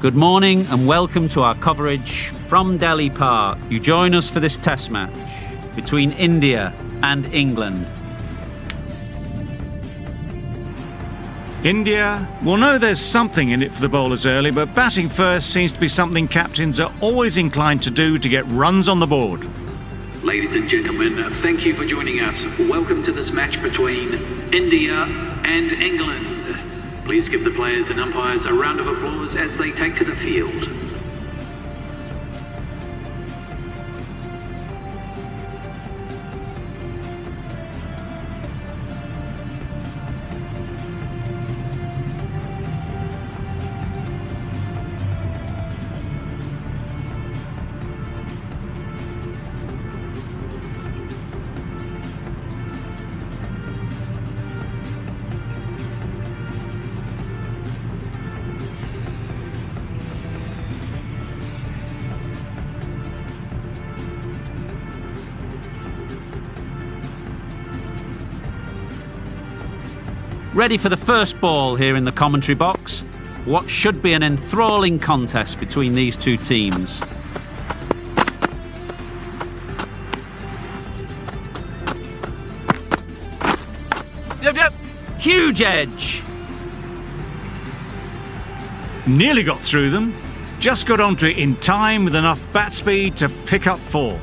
Good morning and welcome to our coverage from Delhi Park. You join us for this test match between India and England. India, well, know there's something in it for the bowlers early, but batting first seems to be something captains are always inclined to do to get runs on the board. Ladies and gentlemen, thank you for joining us. Welcome to this match between India and England. Please give the players and umpires a round of applause as they take to the field. Ready for the first ball here in the commentary box. What should be an enthralling contest between these two teams. Yep. Huge edge. Nearly got through them. Just got onto it in time with enough bat speed to pick up four.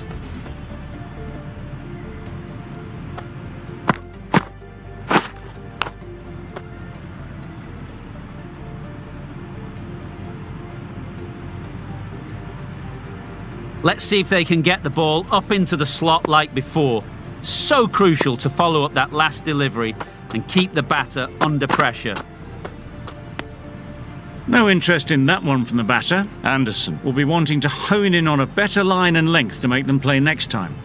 Let's see if they can get the ball up into the slot like before. So crucial to follow up that last delivery and keep the batter under pressure. No interest in that one from the batter. Anderson will be wanting to hone in on a better line and length to make them play next time.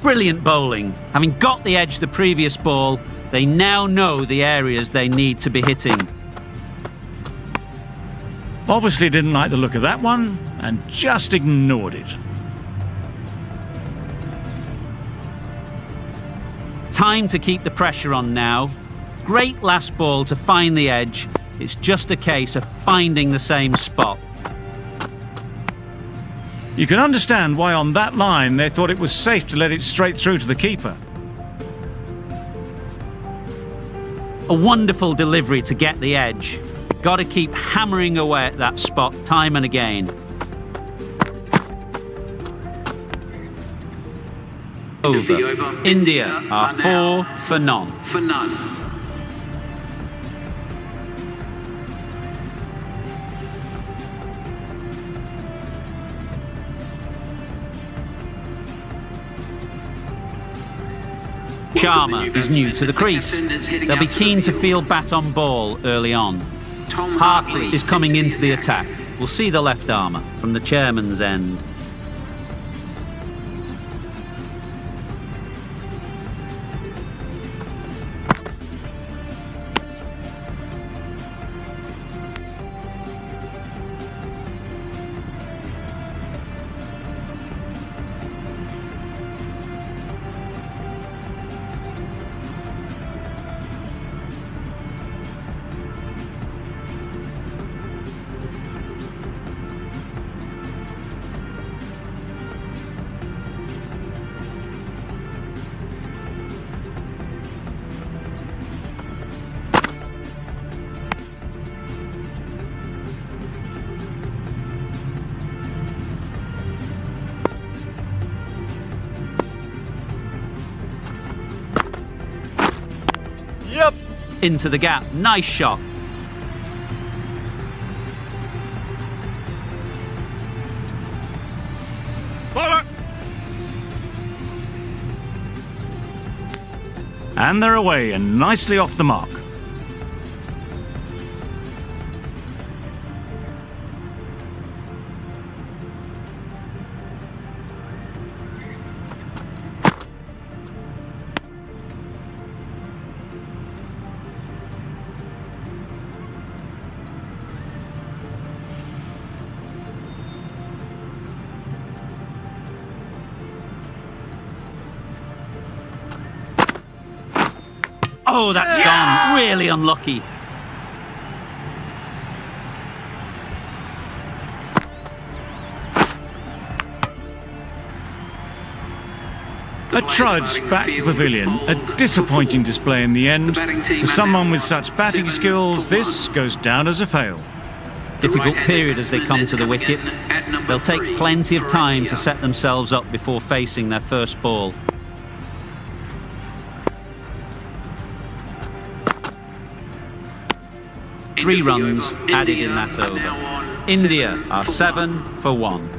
Brilliant bowling. Having got the edge the previous ball, they now know the areas they need to be hitting. Obviously didn't like the look of that one and just ignored it. Time to keep the pressure on now. Great last ball to find the edge. It's just a case of finding the same spot. You can understand why on that line they thought it was safe to let it straight through to the keeper. A wonderful delivery to get the edge. Got to keep hammering away at that spot time and again. Over. India are 4 for none. Sharma is new to the crease. They'll be keen to field bat on ball early on. Tom Hartley is coming into the attack. We'll see the left armour from the chairman's end. Into the gap. Nice shot. Bowler. And they're away and nicely off the mark. Oh, that's gone. Really unlucky. A trudge backs the pavilion, a disappointing display in the end. For someone with such batting skills, this goes down as a fail. Difficult period as they come to the wicket. They'll take plenty of time to set themselves up before facing their first ball. Three runs added in that over. India are 7 for 1.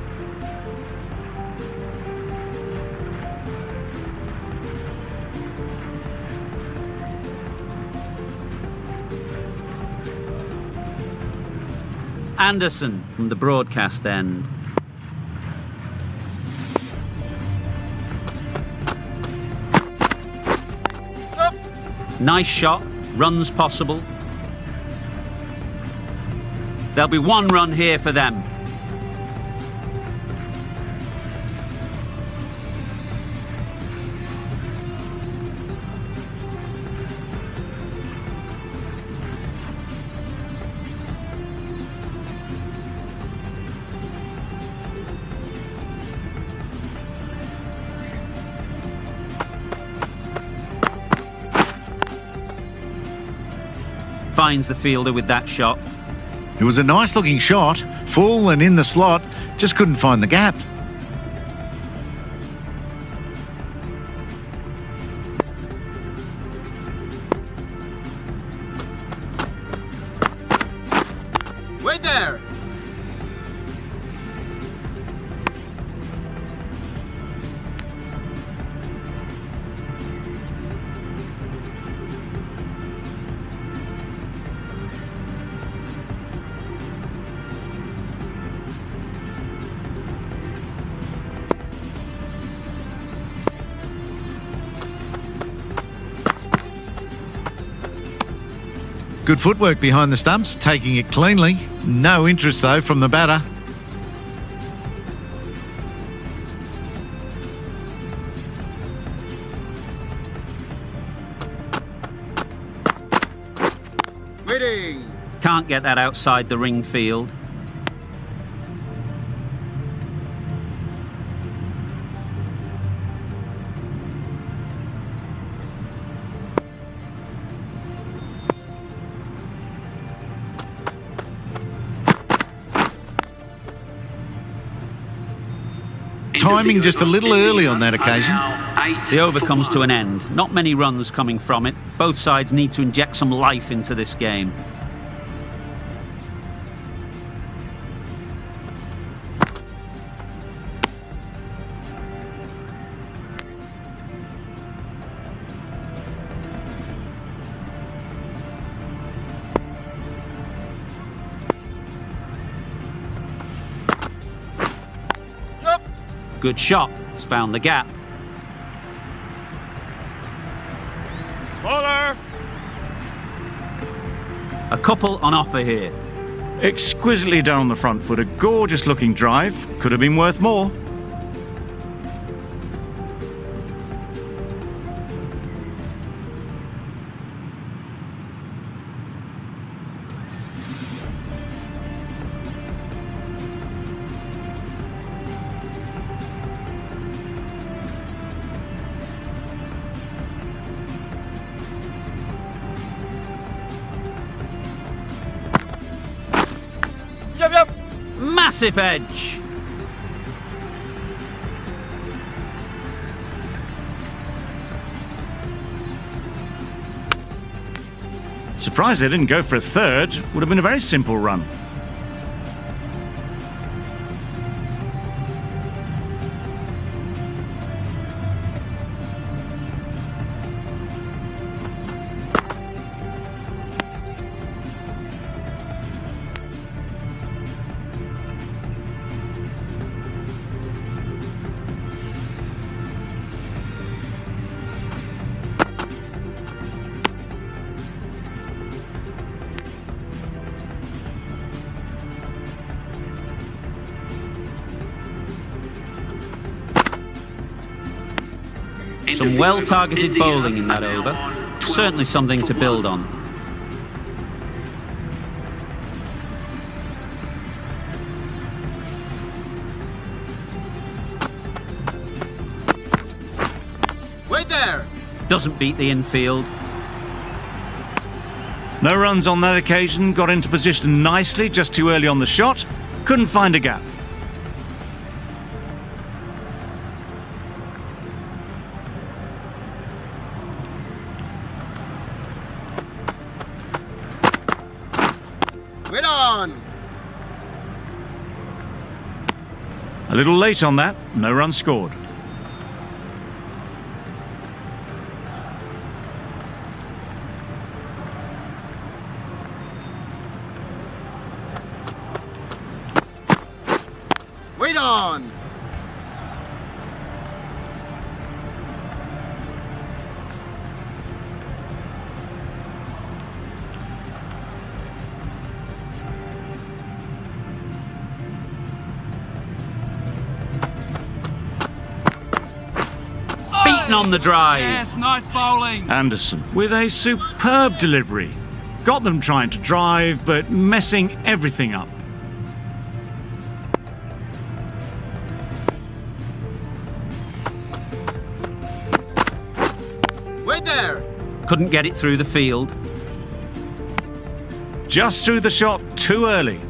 Anderson from the broadcast end. Nice shot, runs possible. There'll be one run here for them. Finds the fielder with that shot. It was a nice looking shot, full and in the slot, just couldn't find the gap. Wait there! Good footwork behind the stumps, taking it cleanly. No interest, though, from the batter. Reading. Can't get that outside the ring field. Timing just a little early on that occasion. The over comes to an end. Not many runs coming from it. Both sides need to inject some life into this game. Good shot. It's found the gap. Bowler. A couple on offer here. Exquisitely down the front foot. A gorgeous looking drive. Could have been worth more. Massive edge. Surprised they didn't go for a third. Would have been a very simple run. Some well-targeted bowling in that over. Certainly something to build on. there. Doesn't beat the infield. No runs on that occasion. Got into position nicely, just too early on the shot. Couldn't find a gap. A little late on that, no run scored. Wait on! On the drive. Yes, nice bowling. Anderson with a superb delivery. Got them trying to drive, but messing everything up. Wait there. Couldn't get it through the field. Just threw the shot too early.